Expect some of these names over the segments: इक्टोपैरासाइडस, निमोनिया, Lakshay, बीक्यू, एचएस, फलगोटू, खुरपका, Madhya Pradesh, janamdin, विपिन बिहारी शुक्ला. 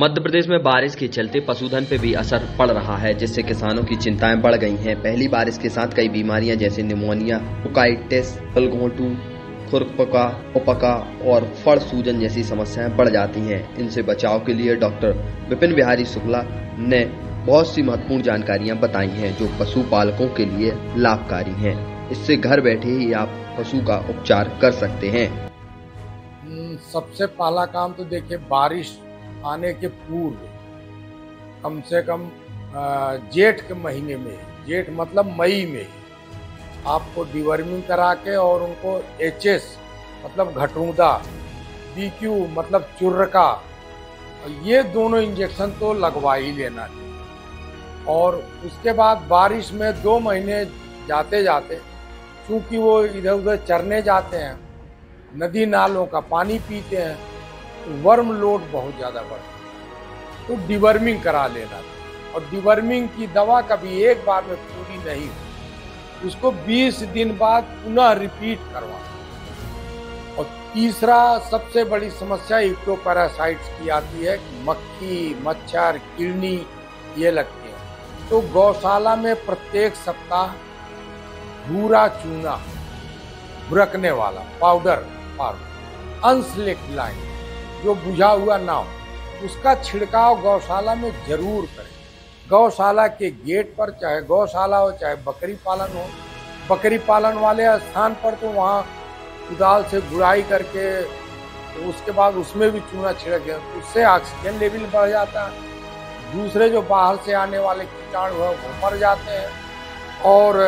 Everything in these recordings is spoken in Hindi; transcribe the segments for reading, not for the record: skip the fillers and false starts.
मध्य प्रदेश में बारिश के चलते पशुधन पे भी असर पड़ रहा है, जिससे किसानों की चिंताएं बढ़ गई हैं। पहली बारिश के साथ कई बीमारियां जैसे निमोनिया, ओकाइटिस, फलगोटू, खुरपका, उपका और फड़ सूजन जैसी समस्याएं बढ़ जाती हैं। इनसे बचाव के लिए डॉक्टर विपिन बिहारी शुक्ला ने बहुत सी महत्वपूर्ण जानकारियां बताई हैं, जो पशुपालकों के लिए लाभकारी हैं। इससे घर बैठे ही आप पशु का उपचार कर सकते हैं। सबसे पहला काम तो देखिए, बारिश आने के पूर्व कम से कम जेठ के महीने में, जेठ मतलब मई में, आपको डिवर्मिंग करा के और उनको एचएस मतलब घटरूदा, बीक्यू मतलब चुर्रका, ये दोनों इंजेक्शन तो लगवा ही लेना चाहिए। और उसके बाद बारिश में 2 महीने जाते जाते चूँकि वो इधर उधर चरने जाते हैं, नदी नालों का पानी पीते हैं, वर्म लोड बहुत ज़्यादा बढ़ता, तो डिवर्मिंग करा लेना। और डिवर्मिंग की दवा कभी एक बार में पूरी नहीं होती, उसको 20 दिन बाद पुनः रिपीट करवाना। और तीसरा सबसे बड़ी समस्या इक्टोपैरासाइडस की आती है, मक्खी, मच्छर, किलनी ये लगती है। तो गौशाला में प्रत्येक सप्ताह भूरा चूना भुरकने वाला पाउडर और अनसेलेक्ट लाइन जो बुझा हुआ ना हो, उसका छिड़काव गौशाला में जरूर करें। गौशाला के गेट पर, चाहे गौशाला हो चाहे बकरी पालन हो, बकरी पालन वाले स्थान पर तो वहाँ कुदाल से गुड़ाई करके तो उसके बाद उसमें भी चूना छिड़क गया, उससे ऑक्सीजन लेवल बढ़ जाता है, दूसरे जो बाहर से आने वाले कीटाणु हैं वो मर जाते हैं और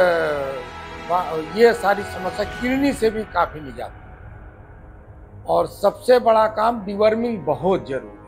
ये सारी समस्या किडनी से भी काफ़ी निजात। और सबसे बड़ा काम डिवर्मिंग बहुत जरूरी है।